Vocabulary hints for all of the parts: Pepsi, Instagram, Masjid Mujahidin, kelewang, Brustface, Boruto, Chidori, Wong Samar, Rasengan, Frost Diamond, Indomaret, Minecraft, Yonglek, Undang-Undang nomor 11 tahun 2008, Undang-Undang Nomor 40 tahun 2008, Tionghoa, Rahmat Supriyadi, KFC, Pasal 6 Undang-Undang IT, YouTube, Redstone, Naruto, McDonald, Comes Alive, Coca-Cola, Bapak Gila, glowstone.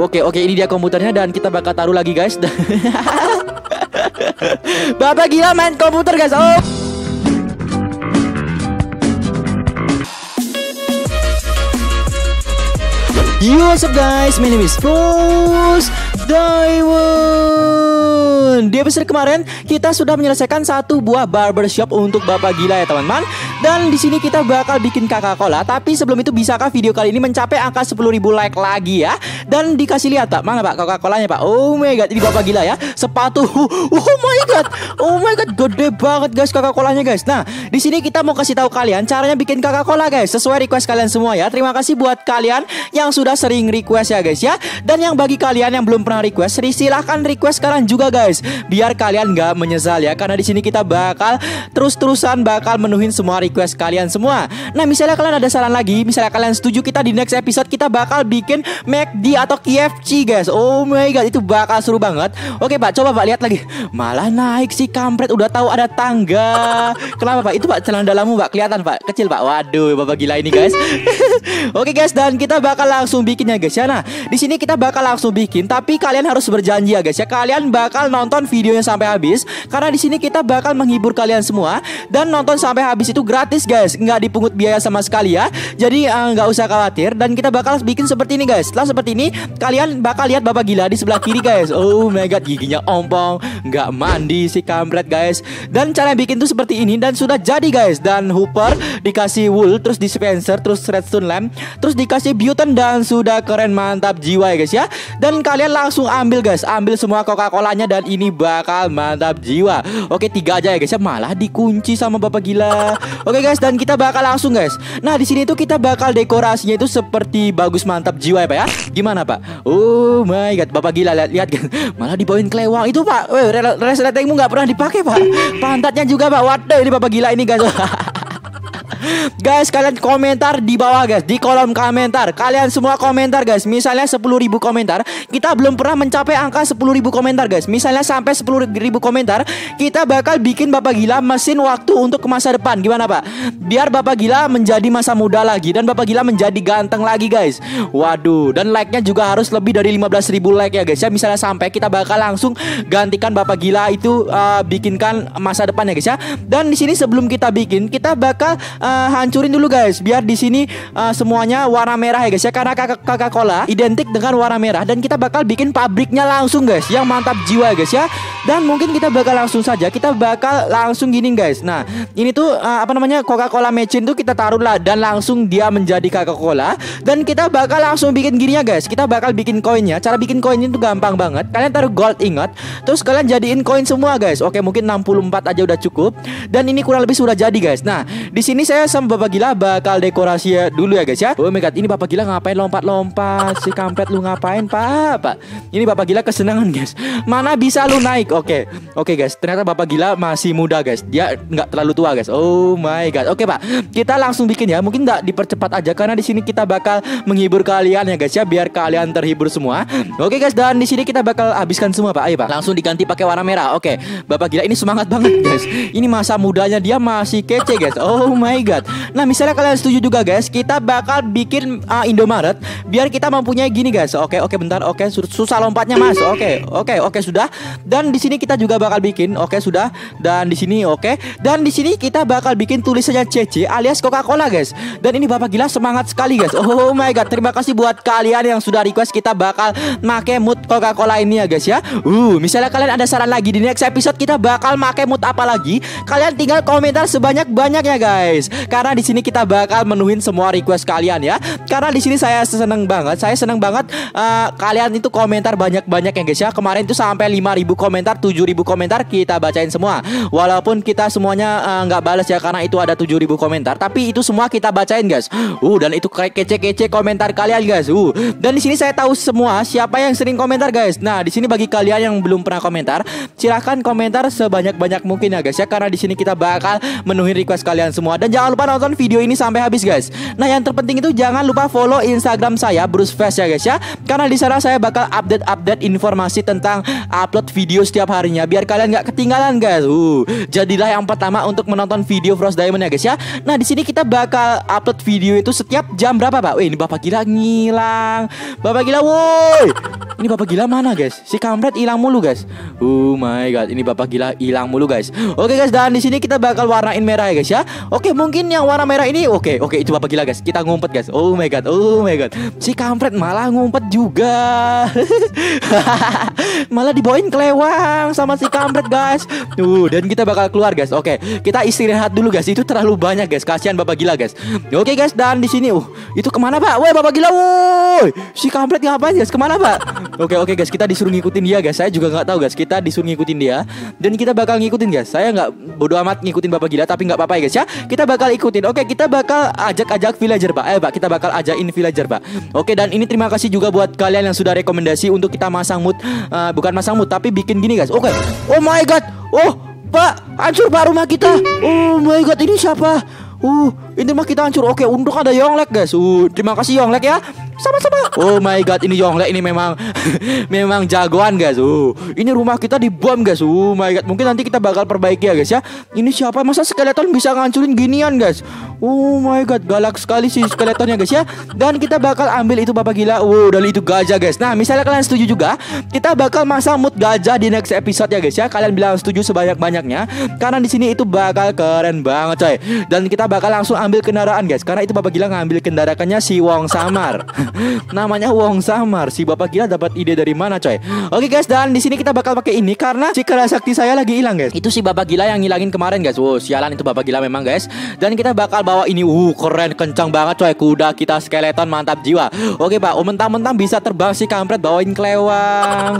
Oke, ini dia komputernya dan kita bakal taruh lagi, guys. Bapak Gila main komputer, guys. Oh. What's up guys, my name is Frost Diamond. Di episode kemarin kita sudah menyelesaikan satu buah barbershop untuk Bapak Gila ya teman-teman. Dan di sini kita bakal bikin Coca-Cola. Tapi sebelum itu bisakah video kali ini mencapai angka 10.000 like lagi ya? Dan dikasih lihat Pak, mana Pak Coca-Colanya Pak? Oh my god, ini Bapak Gila ya. Sepatu. Oh my god, gede banget guys Coca-Colanya guys. Nah, di sini kita mau kasih tahu kalian caranya bikin Coca-Cola guys sesuai request kalian semua ya. Terima kasih buat kalian yang sudah sering request ya guys ya. Dan yang bagi kalian yang belum pernah request, silahkan request sekarang juga guys, biar kalian nggak menyesal ya. Karena di sini kita bakal terus-terusan bakal menuhin semua request kalian semua. Nah misalnya kalian ada saran lagi, misalnya kalian setuju kita di next episode kita bakal bikin McD atau KFC guys. Oh my god, itu bakal seru banget. Oke Pak, coba Pak lihat lagi. Malah naik si kampret, udah tahu ada tangga. Kenapa Pak? Itu Pak celana dalammu Pak, kelihatan Pak, kecil Pak. Waduh Bapak Gila ini guys. Oke guys, dan kita bakal langsung bikinnya guys ya. Nah, di sini kita bakal langsung bikin, tapi kalian harus berjanji ya guys ya. Kalian bakal nonton videonya sampai habis karena di sini kita bakal menghibur kalian semua dan nonton sampai habis itu gratis guys, nggak dipungut biaya sama sekali ya. Jadi nggak usah khawatir dan kita bakal bikin seperti ini guys. Setelah seperti ini kalian bakal lihat Bapak Gila di sebelah kiri guys. Oh my god, giginya ompong, nggak mandi si kampret guys. Dan cara bikin tuh seperti ini dan sudah jadi guys. Dan hooper dikasih wool, terus dispenser, terus redstone lamp, terus dikasih button dan sudah keren, mantap jiwa ya guys ya. Dan kalian langsung ambil guys, ambil semua Coca-Colanya dan ini bakal mantap jiwa. Oke, 3 aja ya guys ya, malah dikunci sama Bapak Gila. Oke guys, dan kita bakal langsung guys. Nah di sini tuh kita bakal dekorasinya itu seperti bagus mantap jiwa ya Pak ya. Gimana Pak? Oh my god, Bapak Gila lihat guys, malah dibawain kelewang itu Pak. Resletingmu nggak pernah dipakai Pak. Pantatnya juga Pak. Waduh ini Bapak Gila ini guys. Guys, kalian komentar di bawah guys, di kolom komentar. Kalian semua komentar guys. Misalnya 10.000 komentar, kita belum pernah mencapai angka 10.000 komentar guys. Misalnya sampai 10.000 komentar, kita bakal bikin Bapak Gila mesin waktu untuk ke masa depan. Gimana Pak? Biar Bapak Gila menjadi masa muda lagi dan Bapak Gila menjadi ganteng lagi guys. Waduh, dan like-nya juga harus lebih dari 15.000 like ya guys ya. Misalnya sampai, kita bakal langsung gantikan Bapak Gila itu bikinkan masa depan ya guys ya. Dan di sini sebelum kita bikin, kita bakal hancurin dulu guys, biar di sini semuanya warna merah ya guys ya. Karena Coca-Cola identik dengan warna merah dan kita bakal bikin pabriknya langsung guys, yang mantap jiwa ya guys ya. Dan mungkin kita bakal langsung saja, kita bakal langsung gini guys. Nah ini tuh apa namanya, Coca-Cola machine tuh kita taruh lah dan langsung dia menjadi Coca-Cola. Dan kita bakal langsung bikin gini ya guys, kita bakal bikin koinnya. Cara bikin koinnya tuh gampang banget. Kalian taruh gold ingot, terus kalian jadiin koin semua guys. Oke, mungkin 64 aja udah cukup. Dan ini kurang lebih sudah jadi guys. Nah di sini saya sama Bapak Gila bakal dekorasi ya dulu ya guys ya. Oh my god, ini Bapak Gila ngapain lompat-lompat? Si kampret lu ngapain Pak? Ini Bapak Gila kesenangan guys. Mana bisa lu naik? Oke guys, ternyata Bapak Gila masih muda guys. Dia nggak terlalu tua guys. Oh my god. Oke Pak, kita langsung bikin ya. Mungkin nggak dipercepat aja karena di sini kita bakal menghibur kalian ya guys ya, biar kalian terhibur semua. Oke guys, dan di sini kita bakal habiskan semua Pak. Ayo Pak, langsung diganti pakai warna merah. Oke, Bapak Gila ini semangat banget guys. Ini masa mudanya dia masih kece guys. Oh my god. Nah misalnya kalian setuju juga guys, kita bakal bikin Indomaret biar kita mempunyai gini guys. Oke, bentar. Oke, susah lompatnya Mas. Oke, sudah. Dan di sini kita juga bakal bikin. Oke, sudah. Dan di sini oke. Dan di sini kita bakal bikin tulisannya CC alias Coca-Cola guys. Dan ini Bapak Gila semangat sekali guys. Oh my god, terima kasih buat kalian yang sudah request kita bakal make mood Coca-Cola ini ya guys ya. Misalnya kalian ada saran lagi di next episode kita bakal make mood apa lagi, kalian tinggal komentar sebanyak-banyaknya guys. Karena di sini kita bakal menuhin semua request kalian ya. Karena di sini saya seneng banget kalian itu komentar banyak-banyak ya guys ya. Kemarin itu sampai 5.000 komentar, 7.000 komentar kita bacain semua. Walaupun kita semuanya nggak balas ya karena itu ada 7.000 komentar, tapi itu semua kita bacain guys. Dan itu kece-kece komentar kalian guys. Dan di sini saya tahu semua siapa yang sering komentar guys. Nah di sini bagi kalian yang belum pernah komentar, silahkan komentar sebanyak-banyak mungkin ya guys ya. Karena di sini kita bakal menuhin request kalian semua. Dan jangan jangan lupa nonton video ini sampai habis, guys. Nah, yang terpenting itu jangan lupa follow Instagram saya, Brustface, ya guys ya, karena di sana saya bakal update informasi tentang upload video setiap harinya, biar kalian nggak ketinggalan, guys. Jadilah yang pertama untuk menonton video Frost Diamond, ya guys ya. Nah, di sini kita bakal upload video itu setiap jam berapa, Pak? Ini Bapak Gila ngilang. Bapak Gila, woi. Ini Bapak Gila mana, guys? Si kampret hilang mulu, guys. Oh my god, ini Bapak Gila hilang mulu, guys. Oke, guys, dan di sini kita bakal warnain merah, ya guys ya. Oke, mungkin yang warna merah ini oke, itu Bapak Gila, guys. Kita ngumpet, guys. Oh my god. Si kampret malah ngumpet juga. Malah dibawain kelewang sama si kampret, guys. Tuh, dan kita bakal keluar, guys. Oke, kita istirahat dulu, guys. Itu terlalu banyak, guys. Kasihan Bapak Gila, guys. Oke, guys, dan di sini itu kemana, Pak? Woi, Bapak Gila, woi. Si kampret ngapain, guys? Kemana, Pak? Oke, guys, kita disuruh ngikutin dia, guys. Saya juga nggak tahu, guys. Kita disuruh ngikutin dia dan kita bakal ngikutin, guys. Saya nggak bodo amat ngikutin Bapak Gila, tapi nggak apa-apa ya, guys ya. Kita bakal ikutin. Oke, kita bakal ajak villager, Pak. Kita bakal ajakin villager, Pak. Oke, dan ini terima kasih juga buat kalian yang sudah rekomendasi untuk kita masang mood, bukan masang mood, tapi bikin gini, guys. Oke. Oh my god. Oh, Pak, hancur Pak rumah kita. Oh my god, ini siapa? Ini mah kita hancur. Oke, untuk ada Yonglek, guys. Terima kasih Yonglek ya. Sama-sama. Oh my god, ini Yonglek ini memang memang jagoan, guys. Ini rumah kita dibom, guys. Oh my god, mungkin nanti kita bakal perbaiki ya, guys ya. Ini siapa? Masa skeleton bisa ngancurin ginian, guys? Oh my god, galak sekali sih skeletonnya, guys ya. Dan kita bakal ambil itu Bapak Gila. Dan itu gajah, guys. Nah, misalnya kalian setuju juga, kita bakal masang mood gajah di next episode ya, guys ya. Kalian bilang setuju sebanyak-banyaknya, karena di sini itu bakal keren banget, coy. Dan kita bakal langsung ambil kendaraan, guys, karena itu Bapak Gila ngambil kendaraannya si Wong Samar. Namanya Wong Samar. Si Bapak Gila dapat ide dari mana, coy? Oke, guys, dan di sini kita bakal pakai ini karena si kera sakti saya lagi hilang, guys. Itu si Bapak Gila yang ngilangin kemarin, guys. Sialan itu Bapak Gila memang, guys. Dan kita bakal bawa ini. Keren, kencang banget, coy. Kuda kita skeleton mantap jiwa. Oke, Pak. Mentang-mentang bisa terbang si kampret bawain kelewang.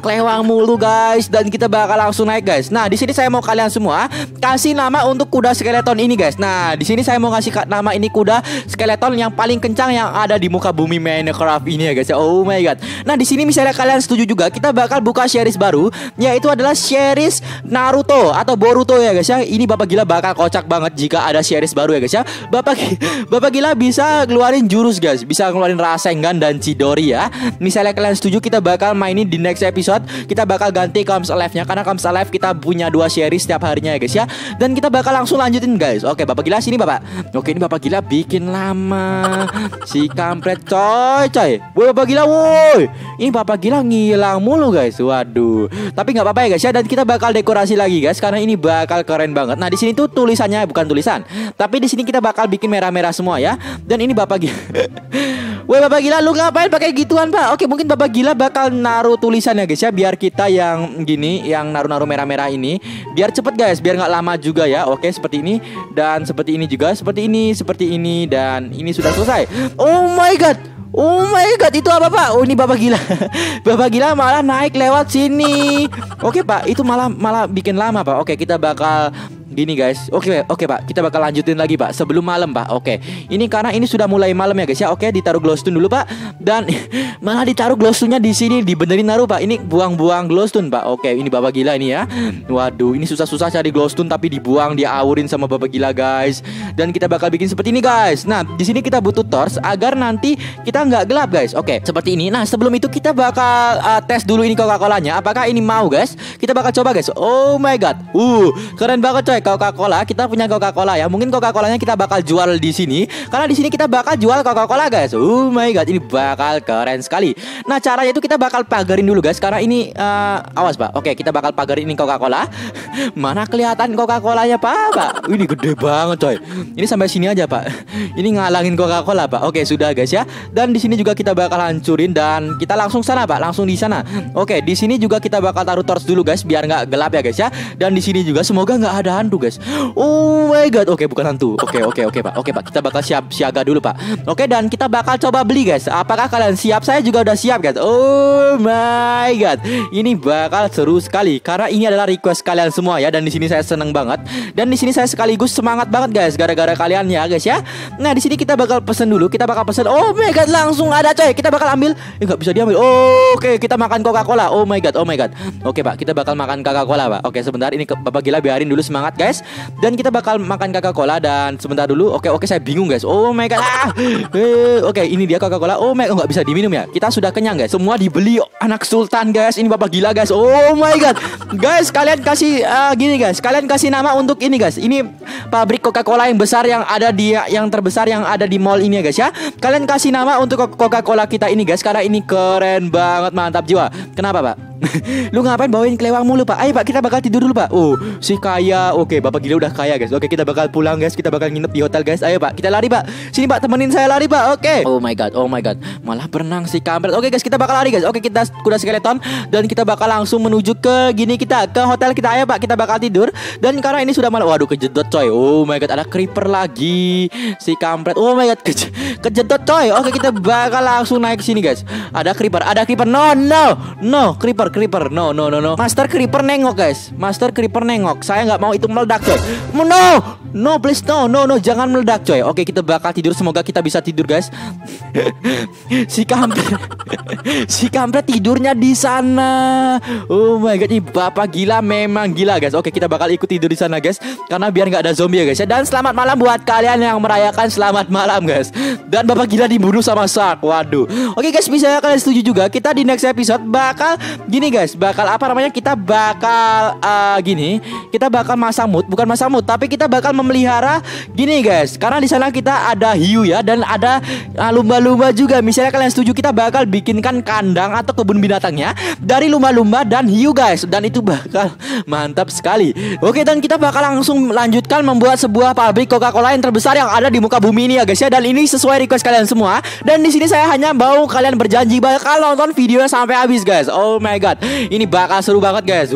Kelewang mulu, guys. Dan kita bakal langsung naik, guys. Nah, di sini saya mau kalian semua kasih nama untuk kuda skeleton ini, guys. Nah, di sini saya mau ngasih nama ini kuda skeleton yang paling kencang yang ada di muka bumi Minecraft ini ya, guys. Oh my god. Nah, di sini misalnya kalian setuju juga, kita bakal buka series baru, yaitu adalah series Naruto atau Boruto ya, guys ya. Ini Bapak Gila bakal kocak banget jika ada series baru ya, guys ya. Bapak Gila bisa ngeluarin jurus, guys. Bisa ngeluarin Rasengan dan Chidori ya. Misalnya kalian setuju, kita bakal mainin di next episode. Kita bakal ganti Comes Alive-nya karena Comes Alive kita punya 2 series setiap harinya ya, guys ya. Dan kita bakal langsung lanjutin, guys. Oke, Bapak Gila sini, Bapak. Oke, ini Bapak Gila bikin lama. Si kampret, coy. Woi, Bapak Gila, woi. Ini Bapak Gila ngilang mulu, guys. Waduh. Tapi nggak apa-apa ya, guys ya. Dan kita bakal dekorasi lagi, guys, karena ini bakal keren banget. Nah, di sini tuh tulisannya bukan tulisan, tapi di sini kita bakal bikin merah-merah semua ya. Dan ini Bapak Gila. Woi, Bapak Gila, lu ngapain pakai gituan, Pak? Oke, mungkin Bapak Gila bakal naruh tulisannya, guys ya, biar kita yang gini, yang naruh-naruh merah-merah ini, biar cepet, guys, biar nggak lama juga ya. Oke, seperti ini dan seperti ini juga, seperti ini dan ini sudah selesai. Oh my god. Oh my god, itu apa, Pak? Oh, ini Bapak Gila. Bapak Gila malah naik lewat sini. Oke, Pak, itu malah bikin lama, Pak. Oke, kita bakal gini, guys. Oke, Pak. Kita bakal lanjutin lagi, Pak, sebelum malam, Pak. Oke. Ini karena ini sudah mulai malam ya, guys ya. Oke, ditaruh glowstone dulu, Pak. Dan malah ditaruh glowstone-nya di sini, dibenerin naruh, Pak. Ini buang-buang glowstone, Pak. Oke, ini Bapak Gila ini ya. Waduh, ini susah-susah cari glowstone tapi dibuang, diawurin sama Bapak Gila, guys. Dan kita bakal bikin seperti ini, guys. Nah, di sini kita butuh torch agar nanti kita nggak gelap, guys. Oke, seperti ini. Nah, sebelum itu kita bakal tes dulu ini Coca-Colanya. Apakah ini mau, guys? Kita bakal coba, guys. Oh my god. Keren banget, coy. Coca-Cola. Kita punya Coca-Cola ya. Mungkin Coca-Colanya kita bakal jual di sini, karena di sini kita bakal jual Coca-Cola, guys. Oh my god, ini bakal keren sekali. Nah, caranya itu kita bakal pagarin dulu, guys, karena ini awas, Pak. Oke, kita bakal pagarin ini Coca-Cola. Mana kelihatan Coca-Colanya, Pak? Ini gede banget, coy. Ini sampai sini aja, Pak. Ini ngalangin Coca-Cola, Pak. Oke, sudah, guys ya. Dan di sini juga kita bakal hancurin dan kita langsung sana, Pak, langsung di sana. Oke, di sini juga kita bakal taruh torch dulu, guys, biar nggak gelap ya, guys ya. Dan di sini juga semoga nggak ada hantu, guys. Oh my god, oke, bukan hantu. Oke, Pak. Oke, Pak, kita bakal siap siaga dulu, Pak. Oke, dan kita bakal coba beli, guys. Apakah kalian siap? Saya juga udah siap, guys. Oh my god, ini bakal seru sekali karena ini adalah request kalian semua ya. Dan di sini saya seneng banget. Dan di sini saya sekaligus semangat banget, guys, gara-gara kalian ya, guys ya. Nah, di sini kita bakal pesen dulu. Kita bakal pesen. Oh my god, langsung ada, coy. Kita bakal ambil. Nggak bisa diambil. Oke, kita makan Coca-Cola. Oh my god. Oke, Pak, kita bakal makan Coca-Cola, Pak. Oke, sebentar, ini Bapak Gila biarin dulu semangat, guys. guys. Dan kita bakal makan Coca-Cola. Dan sebentar dulu. Oke, saya bingung guys. Oh my god. Oke, ini dia Coca-Cola. Oh my god, nggak bisa diminum ya. Kita sudah kenyang guys. Semua dibeli anak sultan guys. Ini Bapak Gila guys. Oh my god. Guys, kalian kasih gini guys. Kalian kasih nama untuk ini guys. Ini pabrik Coca-Cola yang besar yang ada di, yang terbesar yang ada di mall ini ya guys ya. Kalian kasih nama untuk Coca-Cola kita ini guys. Karena ini keren banget, mantap jiwa. Kenapa Pak? Lu ngapain bawain kelewang mulu Pak? Ayo Pak, kita bakal tidur dulu Pak. Oh si kaya. Oke, Bapak Gila udah kaya guys. Oke, kita bakal pulang guys. Kita bakal nginep di hotel guys. Ayo Pak, kita lari Pak. Sini Pak, temenin saya lari Pak. Oke. Oh my god. Malah berenang si kampret. Oke guys, kita bakal lari guys. Oke, kita kuda skeleton. Dan kita bakal langsung menuju ke gini kita, ke hotel kita. Ayo Pak, kita bakal tidur. Dan karena ini sudah malam. Waduh, kejedot coy. Oh my god, ada creeper lagi. Si kampret. Oh my god, kejedot coy. Oke, kita bakal langsung naik sini guys. Ada creeper. No, creeper, no. Master creeper nengok guys. Saya nggak mau itu meledak coy. No, please, no. Jangan meledak coy. Oke, kita bakal tidur. Semoga kita bisa tidur guys. Si kampret tidurnya di sana. Oh my god, ini Bapak Gila memang gila guys. Oke, kita bakal ikut tidur di sana guys. Karena biar nggak ada zombie ya guys. Dan selamat malam buat kalian yang merayakan selamat malam guys. Dan Bapak Gila dibunuh sama shark. Waduh. Oke guys, misalnya kalian setuju juga, kita di next episode bakal gini guys, kita bakal masang mood, bukan masang mood, tapi kita bakal memelihara gini guys. Karena di sana kita ada hiu ya, dan ada lumba-lumba juga. Misalnya kalian setuju, kita bakal bikinkan kandang atau kebun binatangnya dari lumba-lumba dan hiu guys. Dan itu bakal mantap sekali. Oke, dan kita bakal langsung lanjutkan membuat sebuah pabrik Coca-Cola yang terbesar yang ada di muka bumi ini ya guys ya. Dan ini sesuai request kalian semua. Dan di sini saya hanya mau kalian berjanji bakal nonton videonya sampai habis guys. Oh my god, ini bakal seru banget guys.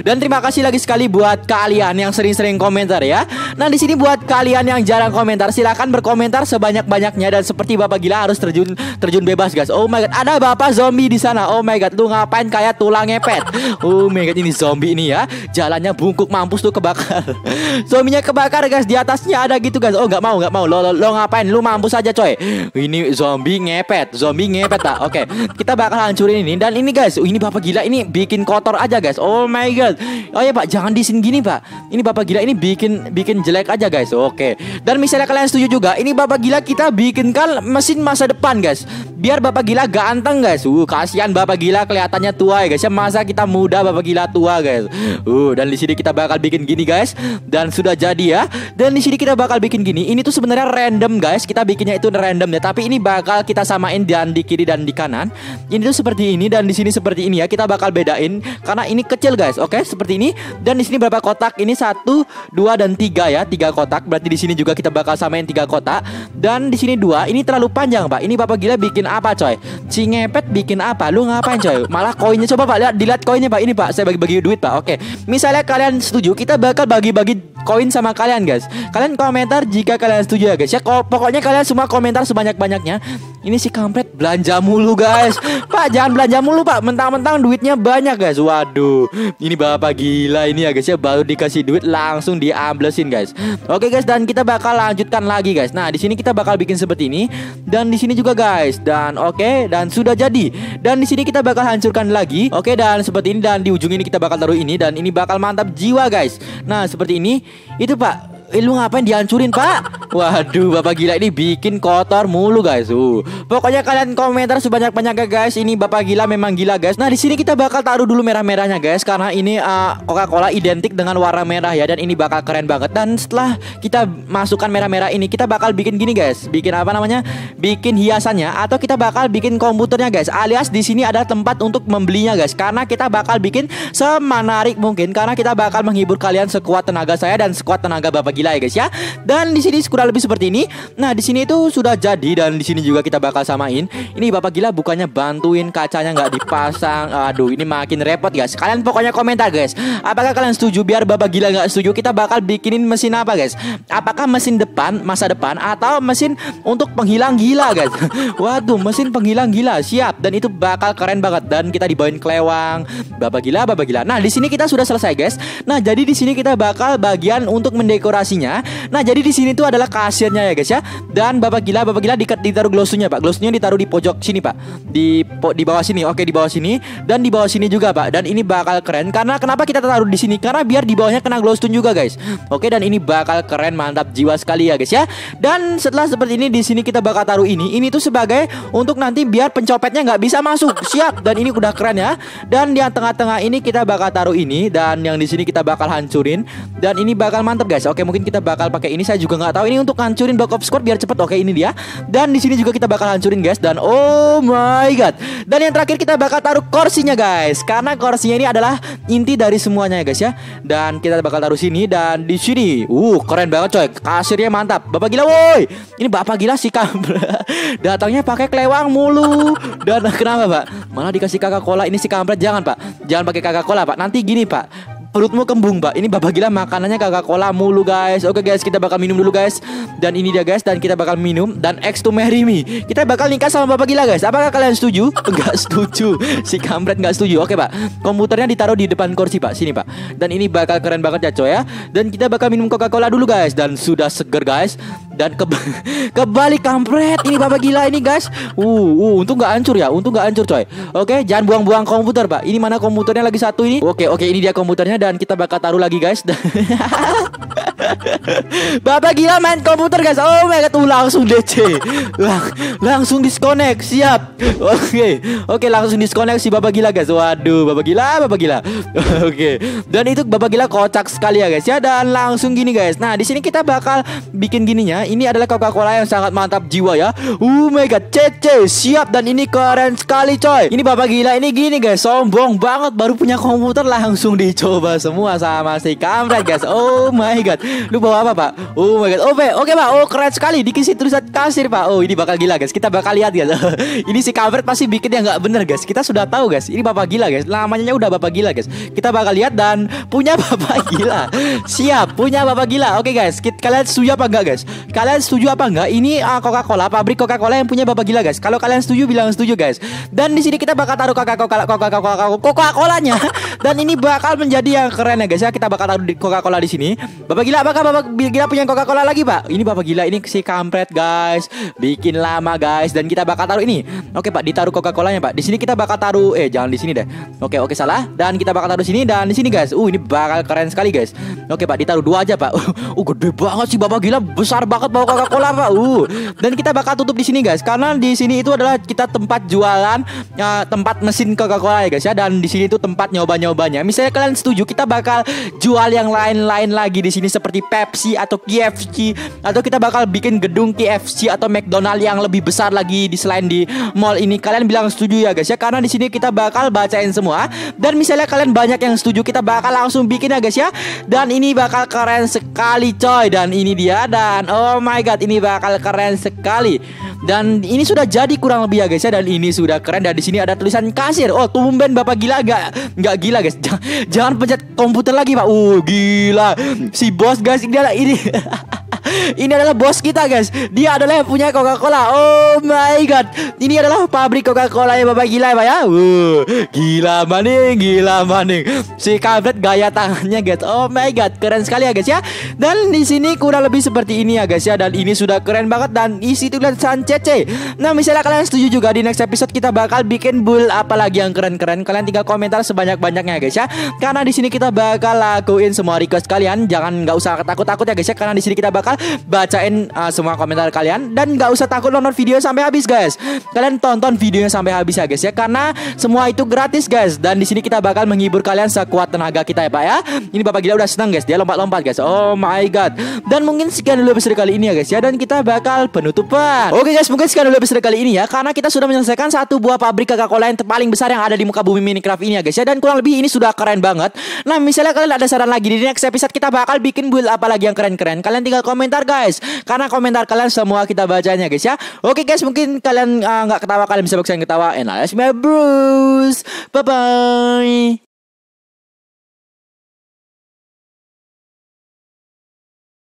Dan terima kasih lagi sekali buat kalian yang sering-sering komentar ya. Nah, di sini buat kalian yang jarang komentar, silahkan berkomentar sebanyak-banyaknya. Dan seperti Bapak Gila harus terjun bebas guys. Oh my god, ada Bapak zombie di sana. Oh my god, lu ngapain kayak tulang ngepet. Oh my god, ini zombie ini ya. Jalannya bungkuk mampus, tuh kebakar. Zombinya kebakar guys, di atasnya ada gitu guys. Oh, nggak mau. Lo ngapain? Lu mampus aja coy. Ini zombie ngepet tak. Oke, kita bakal hancurin ini. Dan ini guys, ini Bapak Gila ini bikin kotor aja guys. Oh my god. Oh ya Pak, jangan di sini gini Pak. Ini Bapak Gila ini bikin jelek aja guys. Oke. Dan misalnya kalian setuju juga, ini Bapak Gila kita bikinkan mesin masa depan guys. Biar Bapak Gila ganteng guys. Kasihan Bapak Gila kelihatannya tua ya guys. Ya, masa kita muda Bapak Gila tua guys. Dan di sini kita bakal bikin gini guys. Dan sudah jadi ya. Dan di sini kita bakal bikin gini. Ini tuh sebenarnya random guys. Kita bikinnya itu random ya. Tapi ini bakal kita samain dan di kiri dan di kanan. Ini tuh seperti ini dan di sini seperti ini ya. Kita bakal bedain karena ini kecil guys. Oke, seperti ini. Dan di sini berapa kotak? Ini 1, 2, dan 3 ya. 3 kotak. Berarti di sini juga kita bakal samain 3 kotak. Dan di sini 2. Ini terlalu panjang Pak. Ini Bapak Gila bikin apa coy? Si ngepet bikin apa? Lu ngapain coy? Malah koinnya, coba Pak dilihat koinnya Pak. Ini Pak, saya bagi-bagi duit Pak. Oke, misalnya kalian setuju, kita bakal bagi-bagi koin sama kalian guys. Kalian komentar jika kalian setuju ya guys ya. Pokoknya kalian semua komentar sebanyak-banyaknya. Ini si kampret belanja mulu guys. Pak, jangan belanja mulu Pak. Mentang-mentang duitnya banyak guys. Waduh, ini Bapak Gila ini ya guys ya, baru dikasih duit langsung diamblesin guys. Oke guys, dan kita bakal lanjutkan lagi guys. Nah, di sini kita bakal bikin seperti ini dan di sini juga guys. Dan oke, dan sudah jadi. Dan di sini kita bakal hancurkan lagi. Oke, dan seperti ini, dan di ujung ini kita bakal taruh ini, dan ini bakal mantap jiwa guys. Nah, seperti ini. Itu Pak, lu ngapain dihancurin Pak? Waduh, Bapak Gila ini bikin kotor mulu guys. Pokoknya kalian komentar sebanyak-banyaknya guys. Ini Bapak Gila memang gila guys. Nah, di sini kita bakal taruh dulu merah-merahnya guys, karena ini Coca-Cola identik dengan warna merah ya. Dan ini bakal keren banget. Dan setelah kita masukkan merah-merah ini, kita bakal bikin gini guys. Bikin apa namanya? Bikin hiasannya, atau kita bakal bikin komputernya guys. Alias di sini ada tempat untuk membelinya guys. Karena kita bakal bikin semenarik mungkin. Karena kita bakal menghibur kalian sekuat tenaga saya dan sekuat tenaga Bapak Gila ya guys ya. Dan di sini kurang lebih seperti ini. Nah, di sini itu sudah jadi. Dan di sini juga kita bakal samain. Ini Bapak Gila bukannya bantuin, kacanya nggak dipasang. Aduh, ini makin repot guys. Kalian pokoknya komentar guys. Apakah kalian setuju? Biar Bapak Gila nggak setuju, kita bakal bikinin mesin apa guys? Apakah mesin depan, masa depan, atau mesin untuk penghilang gila guys? Waduh, mesin penghilang gila. Siap. Dan itu bakal keren banget. Dan kita dibawain kelewang Bapak Gila. Nah, di sini kita sudah selesai guys. Nah, jadi di sini kita bakal bagian untuk mendekorasi lokasinya. Nah, jadi di sini tuh adalah kasirnya ya guys ya. Dan Bapak Gila ditaruh glowstone-nya Pak. Glowstone-nya ditaruh di pojok sini Pak. Di bawah sini. Oke, di bawah sini dan di bawah sini juga Pak. Dan ini bakal keren karena kenapa kita taruh di sini? Karena biar di bawahnya kena glowstone juga guys. Oke, dan ini bakal keren, mantap jiwa sekali ya guys ya. Dan setelah seperti ini di sini kita bakal taruh ini. Ini tuh sebagai untuk nanti biar pencopetnya nggak bisa masuk. Siap. Dan ini udah keren ya. Dan yang tengah-tengah ini kita bakal taruh ini dan yang di sini kita bakal hancurin dan ini bakal mantap guys. Oke, mungkin kita bakal pakai ini, saya juga nggak tahu ini untuk hancurin block of squad biar cepet. Oke, ini dia. Dan di sini juga kita bakal hancurin guys dan oh my god. Dan yang terakhir kita bakal taruh kursinya guys karena kursinya ini adalah inti dari semuanya ya guys ya. Dan kita bakal taruh sini dan di sini. Keren banget coy. Kasirnya mantap. Bapak Gila woi. Ini Bapak Gila sih datangnya pakai kelewang mulu. Dan kenapa Pak? Malah dikasih Coca-Cola ini si kampret. Jangan Pak. Jangan pakai Coca-Cola Pak. Nanti gini Pak, perutmu kembung Pak. Ini Bapak Gila makanannya Coca-Cola mulu guys. Oke guys, kita bakal minum dulu guys. Dan ini dia guys, dan kita bakal minum. Dan X to marry me, kita bakal nikah sama Bapak Gila guys. Apakah kalian setuju? Enggak setuju. Si kampret enggak setuju. Oke Pak, komputernya ditaruh di depan kursi Pak. Sini Pak. Dan ini bakal keren banget ya coy ya. Dan kita bakal minum Coca-Cola dulu guys. Dan sudah seger guys. Dan kebalik kampret. Ini Bapak Gila ini guys. Untung enggak hancur ya. Untung enggak hancur coy. Oke, jangan buang-buang komputer Pak. Ini mana komputernya lagi satu ini? Oke, ini dia komputernya. Dan kita bakal taruh lagi guys. Bapak Gila main komputer guys. Oh my god, langsung DC. Langsung disconnect. Siap. Oke, langsung disconnect si Bapak Gila guys. Waduh, Bapak Gila. Oke. Dan itu Bapak Gila kocak sekali ya guys ya. Dan langsung gini guys. Nah, di sini kita bakal bikin gininya. Ini adalah Coca-Cola yang sangat mantap jiwa ya. Oh my god, CC. Siap. Dan ini keren sekali coy. Ini Bapak Gila ini gini guys. Sombong banget, baru punya komputer langsung dicoba semua sama si kampret guys. Oh my god. Lu bawa apa Pak? Oh my god. Oke Pak. Oh, keren sekali. Dikasih tulisan kasir Pak. Oh, ini bakal gila guys. Kita bakal lihat guys. Ini si kampret pasti bikin yang nggak bener guys. Kita sudah tahu guys. Ini Bapak Gila guys. Namanya udah Bapak Gila guys. Kita bakal lihat dan punya Bapak Gila. Siap, punya Bapak Gila. Oke guys. Kalian setuju apa enggak guys? Kalian setuju apa enggak? Ini Coca-Cola, pabrik Coca-Cola yang punya Bapak Gila guys. Kalau kalian setuju bilang setuju guys. Dan di sini kita bakal taruh Coca-Colanya. Dan ini bakal menjadi yang keren ya guys ya. Kita bakal taruh Coca-Cola di sini. Bapak Gila, apakah Bapak Gila punya Coca-Cola lagi Pak? Ini Bapak Gila ini si kampret guys, bikin lama guys. Dan kita bakal taruh ini. Oke Pak, ditaruh Coca-Colanya Pak. Di sini kita bakal taruh jangan di sini deh. Oke, salah. Dan kita bakal taruh sini dan di sini guys. Ini bakal keren sekali guys. Oke Pak, ditaruh dua aja Pak. Gede banget sih Bapak Gila, besar banget bawa Coca-Cola Pak. Dan kita bakal tutup di sini guys karena di sini itu adalah kita tempat jualan tempat mesin Coca-Cola ya guys ya. Dan di sini itu tempat nyoba-nyobanya. Misalnya kalian setuju, kita bakal jual yang lain-lain lagi di sini seperti Pepsi atau KFC, atau kita bakal bikin gedung KFC atau McDonald yang lebih besar lagi di selain di mall ini. Kalian bilang setuju ya guys ya, karena di sini kita bakal bacain semua. Dan misalnya kalian banyak yang setuju, kita bakal langsung bikin ya guys ya. Dan ini bakal keren sekali coy. Dan ini dia, dan oh my god, ini bakal keren sekali. Dan ini sudah jadi kurang lebih ya guys ya. Dan ini sudah keren. Dan di sini ada tulisan kasir. Oh, tumben Bapak Gila nggak gila guys. Jangan pencet komputer lagi Pak. Gila. Si bos guys, ini ini adalah bos kita guys. Dia adalah yang punya Coca-Cola. Oh my god. Ini adalah pabrik Coca-Cola ya Bapak Gila ya Pak ya. Gila maning. Si kampret gaya tangannya guys. Oh my god, keren sekali ya guys ya. Dan di sini kurang lebih seperti ini ya guys ya. Dan ini sudah keren banget dan isi tulisan CC. Nah, misalnya kalian setuju juga di next episode kita bakal bikin build apa lagi yang keren-keren. Kalian tinggal komentar sebanyak-banyaknya ya guys ya. Karena di sini kita bakal lakuin semua request kalian. Jangan nggak usah takut-takut ya guys ya. Karena di sini kita bakal bacain semua komentar kalian. Dan gak usah takut nonton video sampai habis guys. Kalian tonton videonya sampai habis ya guys ya, karena semua itu gratis guys. Dan di sini kita bakal menghibur kalian sekuat tenaga kita ya Pak ya. Ini Bapak Gila udah senang guys, dia lompat-lompat guys. Oh my god. Dan mungkin sekian dulu episode kali ini ya guys ya. Dan kita bakal penutupan. Oke guys, mungkin sekian dulu episode kali ini ya, karena kita sudah menyelesaikan satu buah pabrik Coca-Cola yang paling besar yang ada di muka bumi Minecraft ini ya guys ya. Dan kurang lebih ini sudah keren banget. Nah, misalnya kalian ada saran lagi di next episode kita bakal bikin build apa lagi yang keren-keren, kalian tinggal komentar guys, karena komentar kalian semua kita bacanya guys ya. Oke guys, mungkin kalian nggak ketawa, kalian bisa paksain ketawa. And that's my Bruce. Bye bye.